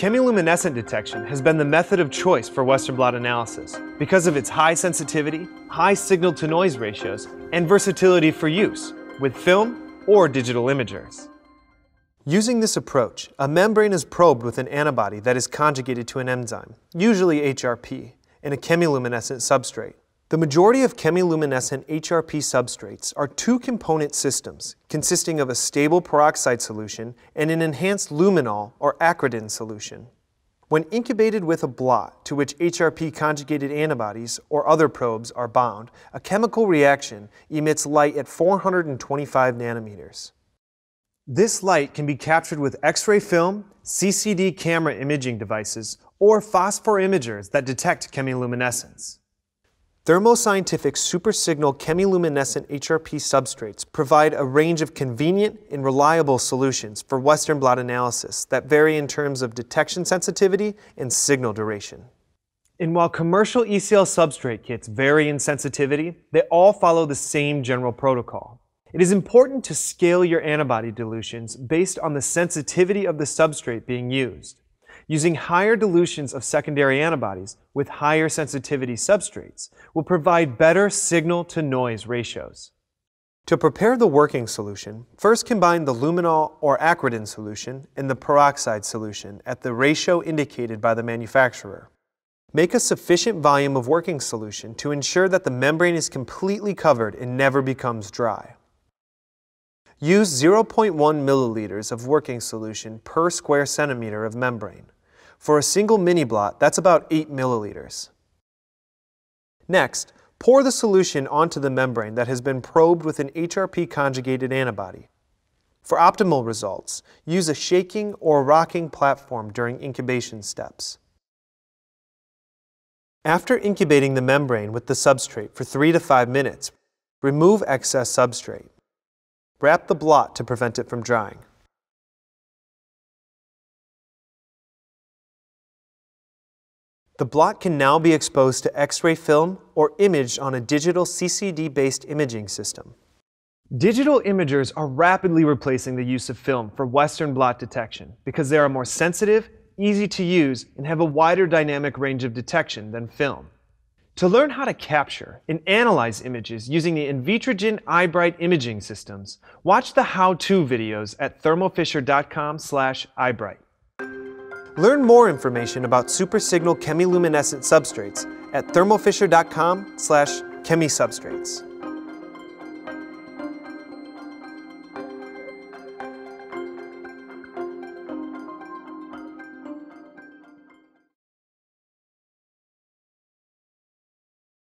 Chemiluminescent detection has been the method of choice for Western blot analysis because of its high sensitivity, high signal-to-noise ratios, and versatility for use with film or digital imagers. Using this approach, a membrane is probed with an antibody that is conjugated to an enzyme, usually HRP, in a chemiluminescent substrate. The majority of chemiluminescent HRP substrates are two-component systems consisting of a stable peroxide solution and an enhanced luminol or acridin solution. When incubated with a blot to which HRP-conjugated antibodies or other probes are bound, a chemical reaction emits light at 425 nanometers. This light can be captured with X-ray film, CCD camera imaging devices, or phosphor imagers that detect chemiluminescence. Thermo Scientific SuperSignal chemiluminescent HRP substrates provide a range of convenient and reliable solutions for Western blot analysis that vary in terms of detection sensitivity and signal duration. And while commercial ECL substrate kits vary in sensitivity, they all follow the same general protocol. It is important to scale your antibody dilutions based on the sensitivity of the substrate being used, using higher dilutions of secondary antibodies with higher sensitivity substrates will provide better signal-to-noise ratios. To prepare the working solution, first combine the luminol or acridin solution and the peroxide solution at the ratio indicated by the manufacturer. Make a sufficient volume of working solution to ensure that the membrane is completely covered and never becomes dry. Use 0.1 milliliters of working solution per square centimeter of membrane. For a single mini blot, that's about 8 milliliters. Next, pour the solution onto the membrane that has been probed with an HRP-conjugated antibody. For optimal results, use a shaking or rocking platform during incubation steps. After incubating the membrane with the substrate for 3 to 5 minutes, remove excess substrate. Wrap the blot to prevent it from drying. The blot can now be exposed to X-ray film or imaged on a digital CCD-based imaging system. Digital imagers are rapidly replacing the use of film for Western blot detection because they are more sensitive, easy to use, and have a wider dynamic range of detection than film. To learn how to capture and analyze images using the Invitrogen iBright imaging systems, watch the how-to videos at thermofisher.com/iBright. Learn more information about SuperSignal chemiluminescent substrates at thermofisher.com/chemisubstrates.